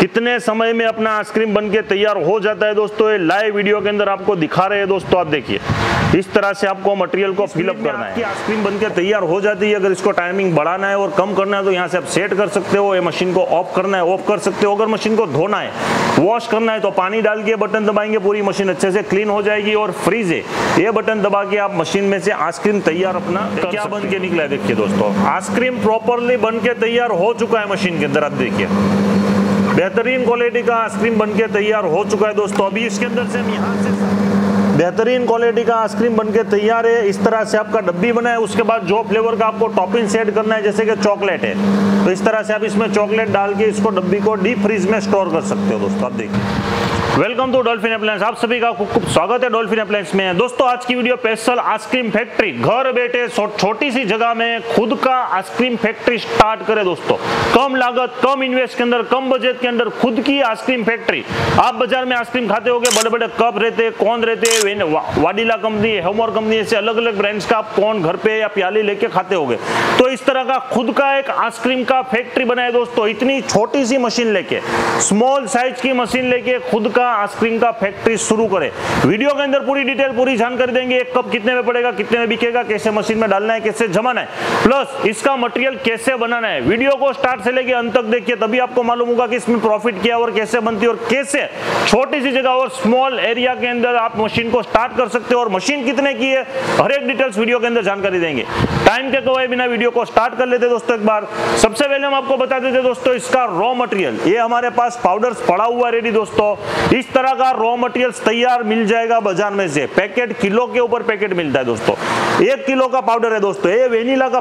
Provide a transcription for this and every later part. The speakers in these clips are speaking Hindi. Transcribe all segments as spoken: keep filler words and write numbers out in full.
कितने समय में अपना आइसक्रीम बनके तैयार हो जाता है दोस्तों, ये लाइव वीडियो के अंदर आपको दिखा रहे हैं दोस्तों। आप देखिए इस तरह से आपको मटेरियल को फिलअप करना है, आइसक्रीम बनके तैयार हो जाती है। अगर इसको टाइमिंग बढ़ाना है और कम करना है तो यहाँ से आप सेट कर सकते हो। ये मशीन को ऑफ करना है, ऑफ कर सकते हो। अगर मशीन को धोना है, वॉश करना है तो पानी डाल के बटन दबाएंगे, पूरी मशीन अच्छे से क्लीन हो जाएगी। और फ्रीज है, ये बटन दबा के आप मशीन में से आइसक्रीम तैयार अपना क्या बन के निकला है। देखिए दोस्तों आइसक्रीम प्रॉपरली बन के तैयार हो चुका है मशीन के अंदर। आप देखिए बेहतरीन क्वालिटी का आइसक्रीम बनके तैयार हो चुका है दोस्तों। अभी इसके अंदर से हम यहाँ से बेहतरीन क्वालिटी का आइसक्रीम बनके तैयार है। इस तरह से आपका डब्बी बना है। उसके बाद जो फ्लेवर का आपको टॉपिंग सेट करना है, जैसे कि चॉकलेट है तो इस तरह से आप इसमें चॉकलेट डाल के इसको डब्बी को डीप फ्रीज में स्टोर कर सकते हो दोस्तों। आप देखिए वेलकम टू डॉल्फिन अप्लायंस, आप सभी का खूब खूब स्वागत है डॉल्फिन अप्लायंस में। दोस्तों आज की वीडियो स्पेशल आइसक्रीम फैक्ट्री, घर बैठे छोटी सी जगह में खुद का आइसक्रीम फैक्ट्री स्टार्ट करें दोस्तों। कम लागत, कम इन्वेस्ट के अंदर, कम बजट के अंदर खुद की आइसक्रीम फैक्ट्री। आप बाजार में आइसक्रीम खाते होंगे, बड़े बड़े कप रहते, कौन रहते, वाडिला कंपनी, हेवमोर कंपनी, ऐसे अलग अलग ब्रांड्स का आप कौन घर पे या प्याली लेके खाते होंगे। तो इस तरह का खुद का एक आइसक्रीम का फैक्ट्री बनाए दोस्तों। इतनी छोटी सी मशीन लेके, स्मॉल साइज की मशीन लेके खुद का आइसक्रीम का फैक्ट्री शुरू करें। वीडियो के अंदर पूरी डिटेल, पूरी जानकारी देंगे। एक कप कितने में पड़ेगा, कितने में बिकेगा, कैसे मशीन में डालना है, कैसे जमाना है, प्लस इसका मटेरियल कैसे बनाना है। वीडियो को स्टार्ट से लेके अंत तक देखिए, तभी आपको मालूम होगा कि इसमें प्रॉफिट क्या और कैसे बनती है और कैसे छोटी सी जगह और स्मॉल एरिया के अंदर आप मशीन को स्टार्ट कर सकते हो। और मशीन कितने की है, हर एक डिटेल्स वीडियो के अंदर जानकारी देंगे। टाइम के गवाए बिना वीडियो को स्टार्ट कर लेते दोस्तों। एक बार सबसे पहले हम आपको बता देते दोस्तों, इसका रॉ मटेरियल, ये हमारे पास पाउडर पड़ा हुआ रेडी दोस्तों। इस तरह का रॉ मटेरियल्स तैयार मिल जाएगा बाजार में से। पैकेट किलो के ऊपर पैकेट मिलता है दोस्तों। एक किलो का पाउडर है दोस्तों। ये वेनिला का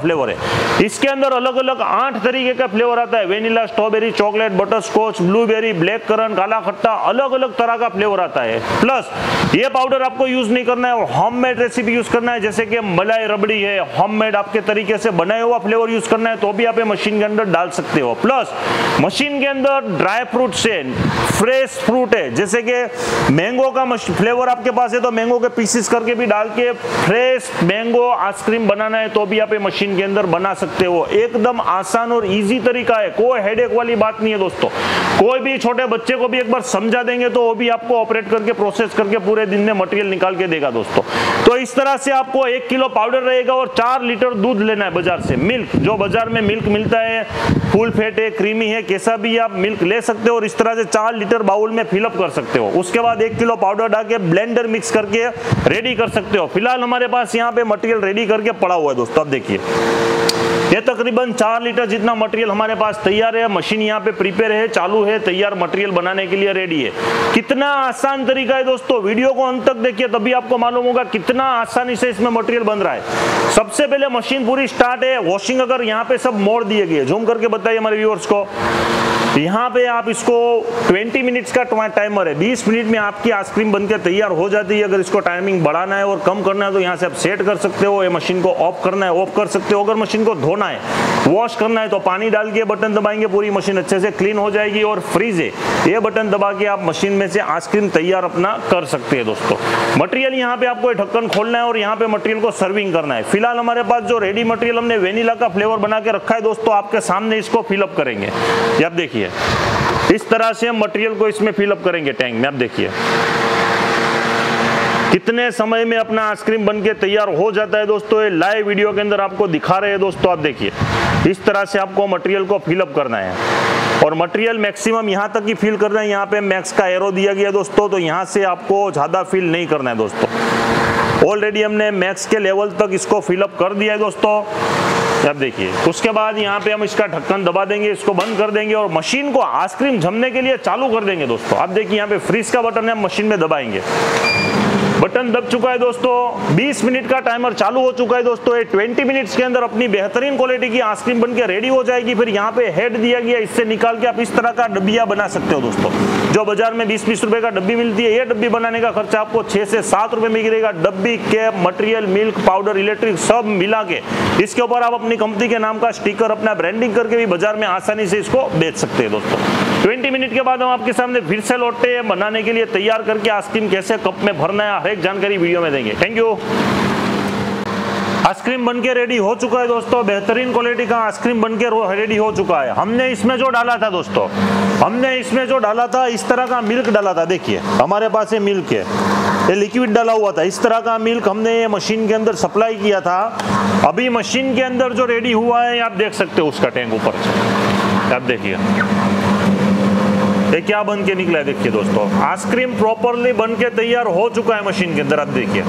फ्लेवर है। इसके अंदर अलग अलग आठ तरीके का फ्लेवर आता है। Vanilla, strawberry, chocolate, butterscotch, blueberry, black currant, काला खट्टा, अलग अलग तरह का फ्लेवर आता है। प्लस ये पाउडर आपको यूज नहीं करना है, होममेड रेसिपी यूज करना है, जैसे कि मलाई रबड़ी है, होममेड आपके तरीके से बनाया हुआ फ्लेवर यूज करना है तो भी आप मशीन के अंदर डाल सकते हो। प्लस मशीन के अंदर ड्राई फ्रूट से फ्रेश फ्रूट है, जैसे कि मैंगो का फ्लेवर आपके पास है तो मैंगो के पीसेस करके भी डाल के फ्रेश मैंगो आइसक्रीम बनाना है तो भी आप ये मशीन के अंदर बना सकते हो। एकदम आसान और इजी तरीका है, कोई हेडेक वाली बात नहीं है दोस्तों। कोई भी छोटे बच्चे को भी एक बार समझा देंगे तो वो भी आपको ऑपरेट करके, प्रोसेस करके पूरे दिन में मटेरियल निकाल के देगा दोस्तों। तो इस तरह से आपको एक किलो पाउडर रहेगा और चार लीटर दूध लेना है बाजार से। मिल्क, जो बाजार में मिल्क मिलता है, फुल फेट है, क्रीमी है, कैसा भी आप मिल्क ले सकते हो। और इस तरह से चार लीटर बाउल में फिलअप कर सकते हो। उसके बाद एक किलो पाउडर डाल के ब्लेंडर मिक्स करके रेडी कर सकते हो। फिलहाल हमारे पास यहाँ पे मटेरियल रेडी करके पड़ा हुआ है दोस्तों। आप देखिए ये तकरीबन चार लीटर जितना मटेरियल हमारे पास तैयार है। मशीन यहाँ पे प्रिपेयर है, चालू है, तैयार मटेरियल बनाने के लिए रेडी है। कितना आसान तरीका है दोस्तों, वीडियो को अंत तक देखिए तभी आपको मालूम होगा कितना आसानी से इसमें मटेरियल बन रहा है। सबसे पहले मशीन पूरी स्टार्ट है। वॉशिंग अगर यहाँ पे सब मोड़ दिए गए, जूम करके बताइए हमारे व्यूअर्स को। यहाँ पे आप इसको बीस मिनट्स का टाइमर है। बीस मिनट में आपकी आइसक्रीम बनकर तैयार हो जाती है। अगर इसको टाइमिंग बढ़ाना है और कम करना है तो यहाँ से आप सेट कर सकते हो। ये मशीन को ऑफ करना है, ऑफ कर सकते हो। अगर मशीन को धोना है, वॉश करना है तो पानी डाल के बटन दबाएंगे, पूरी मशीन अच्छे से क्लीन हो जाएगी। और फ्रीज है, ये बटन दबा के आप मशीन में से आइसक्रीम तैयार अपना कर सकते हैं दोस्तों। मटेरियल यहाँ पे आपको ढक्कन खोलना है और यहाँ पे मटेरियल को सर्विंग करना है। फिलहाल हमारे पास जो रेडी मटेरियल हमने वेनिला का फ्लेवर बना के रखा है दोस्तों, आपके सामने इसको फिलअप करेंगे। आप देखिए इस तरह से हम मटेरियल को इसमें फिलअप करेंगे टैंक में। आप देखिए कितने समय में अपना आइसक्रीम बनके तैयार हो जाता है दोस्तों। ये लाइव वीडियो के अंदर आपको दिखा रहे हैं दोस्तों। आप देखिए इस तरह से आपको मटेरियल को फिलअप करना है और मटेरियल मैक्सिमम यहाँ तक ही फिल करना है। यहाँ पे मैक्स का एरो दिया गया दोस्तों, तो यहाँ से आपको ज़्यादा फिल नहीं करना है दोस्तों। ऑलरेडी हमने मैक्स के लेवल तक इसको फिलअप कर दिया है दोस्तों। आप देखिए उसके बाद यहाँ पे हम इसका ढक्कन दबा देंगे, इसको बंद कर देंगे और मशीन को आइसक्रीम जमने के लिए चालू कर देंगे दोस्तों। आप देखिए यहाँ पे फ्रीज का बटन है, मशीन में दबाएंगे, बटन दब चुका है दोस्तों। बीस मिनट का टाइमर चालू हो चुका है दोस्तों। ये बीस मिनट्स के अंदर अपनी बेहतरीन क्वालिटी की आइसक्रीम बनके रेडी हो जाएगी। फिर यहाँ पे हेड दिया गया, इससे निकाल के आप इस तरह का डब्बिया बना सकते हो दोस्तों। जो बाजार में बीस बीस रुपए का डब्बी मिलती है, ये डब्बी बनाने का खर्चा आपको छह से सात रुपए में गिरेगा। डब्बी, cap, material, milk, powder, electric सब मिला के इसके ऊपर आप अपनी कंपनी के नाम का स्टिकर, अपना ब्रांडिंग करके भी बाजार में आसानी से इसको बेच सकते हैं दोस्तों। बीस मिनट के बाद हम आपके सामने फिर से लौटते हैं बनाने के लिए तैयार करके आइसक्रीम कैसे कप में भरना है, हर एक जानकारी वीडियो में देंगे। Thank you. आइसक्रीम बनके रेडी हो चुका है दोस्तों, बेहतरीन क्वालिटी का आइसक्रीम बनके रेडी हो चुका है। हमने इसमें जो डाला था दोस्तों, हमने इसमें जो डाला था इस तरह का मिल्क डाला था। देखिए हमारे पास ये मिल्क है, ये लिक्विड डाला हुआ था। इस तरह का मिल्क हमने ये मशीन के अंदर सप्लाई किया था। अभी मशीन के अंदर जो रेडी हुआ है आप देख सकते हो, उसका टैंक ऊपर से आप देखिए ये क्या बन के निकला है। देखिए दोस्तों आइसक्रीम प्रॉपरली बन के तैयार हो चुका है मशीन के अंदर। आप देखिए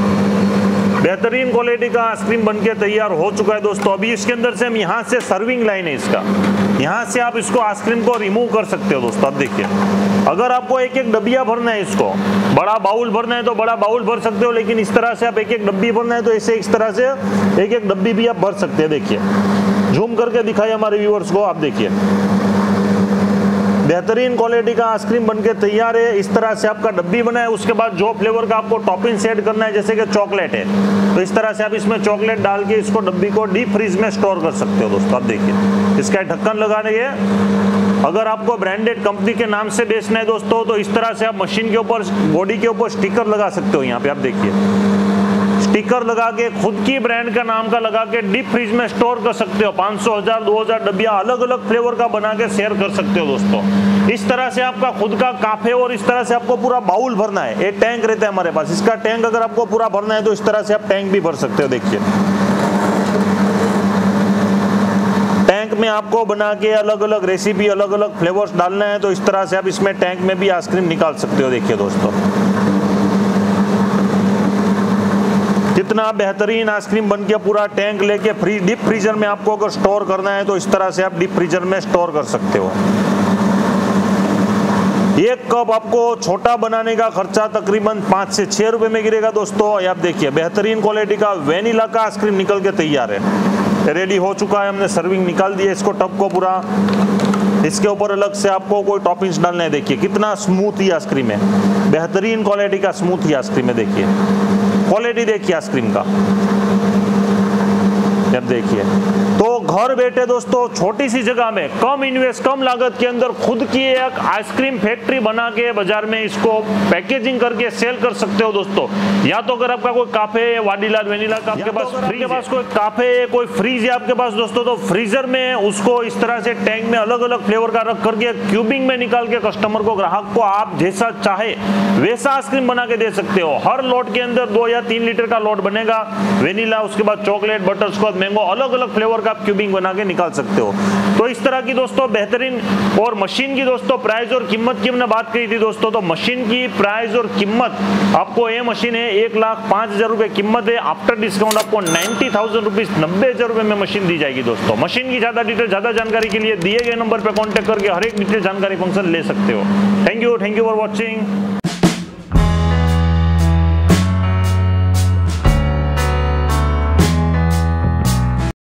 बेहतरीन क्वालिटी का आइसक्रीम बन के तैयार हो चुका है दोस्तों। अभी इसके अंदर से हम यहाँ से सर्विंग लाइन है इसका, यहाँ से आप इसको आइसक्रीम को रिमूव कर सकते हो दोस्तों। आप देखिए अगर आपको एक एक डब्बिया भरना है, इसको बड़ा बाउल भरना है तो बड़ा बाउल भर सकते हो, लेकिन इस तरह से आप एक एक डब्बी भरना है तो ऐसे इस तरह से एक एक डब्बी भी आप भर सकते हैं। देखिए झूम करके दिखाइए हमारे व्यूअर्स को। आप देखिए बेहतरीन क्वालिटी का आइसक्रीम बनके तैयार है। इस तरह से आपका डब्बी बना है, उसके बाद जो फ्लेवर का आपको टॉपिंग सेट करना है, जैसे कि चॉकलेट है तो इस तरह से आप इसमें चॉकलेट डाल के इसको डब्बी को डीप फ्रीज में स्टोर कर सकते हो दोस्तों। आप देखिए इसका ढक्कन लगाने के, अगर आपको ब्रांडेड कंपनी के नाम से बेचना है दोस्तों तो इस तरह से आप मशीन के ऊपर, बॉडी के ऊपर स्टिकर लगा सकते हो। यहाँ पे आप देखिए स्टिकर लगा के खुद की ब्रांड का नाम का लगा के डीप फ्रीज में स्टोर कर सकते हो। पाँच सौ, हज़ार, दो हज़ार डब्बिया अलग अलग फ्लेवर का बना के शेयर कर सकते हो दोस्तों। इस तरह से आपका खुद का काफ है और इस तरह से आपको पूरा बाउल भरना है। ये टैंक रहता है हमारे पास, इसका टैंक अगर आपको पूरा भरना है तो इस तरह से आप टैंक भी भर सकते हो। देखिए टैंक में आपको बना के अलग अलग रेसिपी, अलग अलग फ्लेवर्स डालना है तो इस तरह से आप इसमें टैंक में भी आइसक्रीम निकाल सकते हो। देखिए दोस्तों कितना बेहतरीन आइसक्रीम बन के पूरा टैंक लेके फ्री डीप फ्रीजर में आपको अगर स्टोर करना है तो इस तरह से आप डीप फ्रीजर में स्टोर कर सकते हो। एक कप आपको छोटा बनाने का खर्चा तकरीबन पाँच से छः रुपए में गिरेगा दोस्तों। आप देखिए बेहतरीन क्वालिटी का वेनिला का आइसक्रीम निकल के तैयार है, रेडी हो चुका है। हमने सर्विंग निकाल दिया इसको, टप को पूरा, इसके ऊपर अलग से आपको कोई टॉपिंग्स डालना है। देखिए कितना स्मूथ ही आइसक्रीम है, बेहतरीन क्वालिटी का स्मूथ ही आइसक्रीम है। देखिए क्वालिटी देखिए आइसक्रीम का, जब देखिए तो घर बैठे दोस्तों छोटी सी जगह में कम इन्वेस्ट, कम लागत के अंदर खुद की एक आइसक्रीम फैक्ट्री बना के बाजार में इसको पैकेजिंग करके सेल कर सकते हो दोस्तों। या तो अगर आपका कोई काफे वाडीला वेनिला का आपके पास फ्रीज पास कोई काफे कोई फ्रीज है आपके पास दोस्तों, तो फ्रीजर में उसको इस तरह से टैंक में अलग अलग फ्लेवर का रख करके क्यूबिंग में निकाल के कस्टमर को, ग्राहक को आप जैसा चाहे वैसा आइसक्रीम बना के दे सकते हो। हर लॉट के अंदर दो या तीन लीटर का लॉट बनेगा, वेनिला उसके बाद चॉकलेट बटरस्कॉच मैंगो अलग अलग फ्लेवर का क्यूबिंग बना के निकाल सकते हो। तो इस तरह की दोस्तों बेहतरीन, और मशीन की दोस्तों प्राइस और कीमत की हमने बात करी थी दोस्तों, तो मशीन की प्राइस और कीमत आपको ये मशीन है एक लाख पांच हजार रुपए कीमत है। आफ्टर डिस्काउंट आपको नाइनटी थाउजेंड रुपीज नब्बे हजार रुपए में मशीन दी जाएगी दोस्तों। मशीन की ज्यादा डिटेल, ज्यादा जानकारी के लिए दिए गए नंबर पर कॉन्टेक्ट करके हर एक डिटेल जानकारी फंक्शन ले सकते हो। Thank you, thank you for watching.